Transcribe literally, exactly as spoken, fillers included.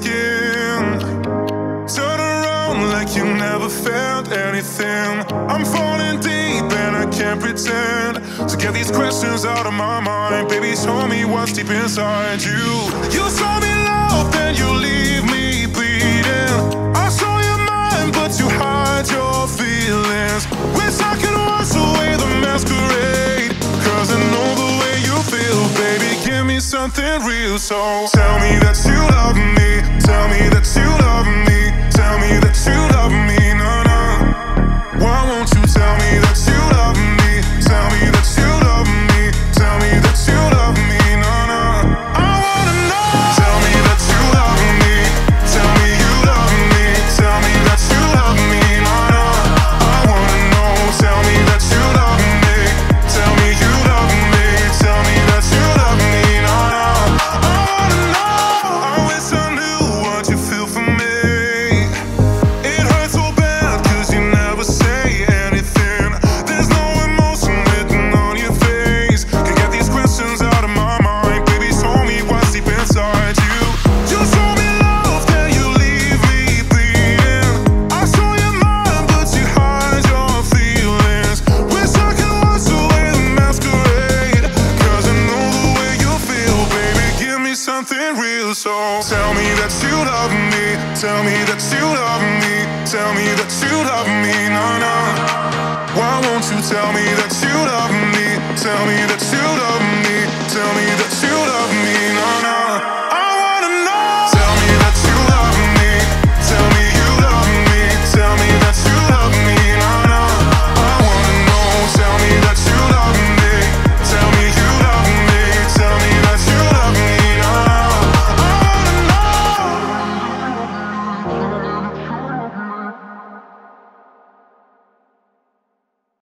skin. Turn around like you never felt anything. I'm falling deep and I can't pretend to get these questions out of my mind. Baby, show me what's deep inside you. You saw me love and you leave me bleeding. I saw your mind but you hide your feelings. Wish I could wash away the masquerade, cause I know the way you feel. Baby, give me something real, so tell me that you love me. Tell me that you love me. Tell me that you love me, no, no. Why won't you tell me that you love me? Tell me that you love me. Tell me that you love me, no, no. I wanna know. Tell me that you love me. Tell me you love me. Tell me that you love me, no, no. I wanna know. Tell me that you love me. Tell me you love me. Tell me that you love me, no, no. I wanna know. I wish I knew what you feel for me. Tell me that you love me. Tell me that you love me, no, no. Why won't you tell me that you love me? Tell me that you love me. Tell me that you love me, no, no.